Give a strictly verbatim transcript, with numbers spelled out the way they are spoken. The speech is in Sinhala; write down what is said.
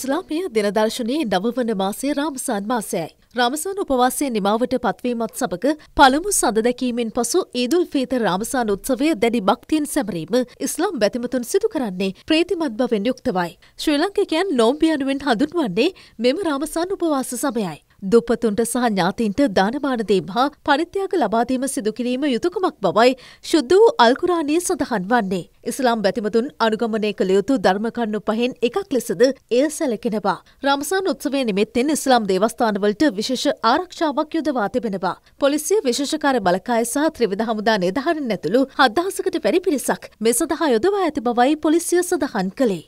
ඉස්ලාමීය දිනදර්ශනයේ නවවන මාසයේ රාමසාන් මාසයයි. රාමසාන් උපවාසයේ නිමාවට පත්වීමත් සමග පළමු සඳ දැකීමෙන් පසු ඊදුල් ෆිතර් රාමසාන් උත්සවය දැඩි භක්තියෙන් සැමරීම ඉස්ලාම් බැතිමතුන් සිදු කරන්නේ ප්‍රීතිමත් බවෙන් යුක්තවයි. ශ්‍රී ලංකිකයන් නෝම්බි යනුවෙන් හඳුන්වන්නේ මෙම රාමසාන් උපවාස සමයයි. දුප්පතුන්ට සහ ඥාතීන්ට දානමාන දීම හා පරිත්‍යාග ලබා දීම සිදු කිරීම යුතුයකමක් බවයි ශුද්ධ වූ අල් කුර්ආනයේ සඳහන් වන්නේ. ඉස්ලාම් බැතිමතුන් අනුගමනය කළ යුතු ධර්ම කරුණු පහෙන් එකක් ලෙසද එය සැලකෙනවා. රාමසාන් උත්සවයේ නිමිත්තෙන් ඉස්ලාම් දේවස්ථානවලට විශේෂ ආරක්ෂාවක් යොදවා තිබෙනවා. පොලිසිය විශේෂකාර බලකාය සහ ත්‍රිවිධ හමුදා නිලධාරීන් ඇතුළු හත් දහසකට වැඩි පිරිසක් මේ සඳහා යොදවා ඇති බවයි පොලිසිය සඳහන් කළේ.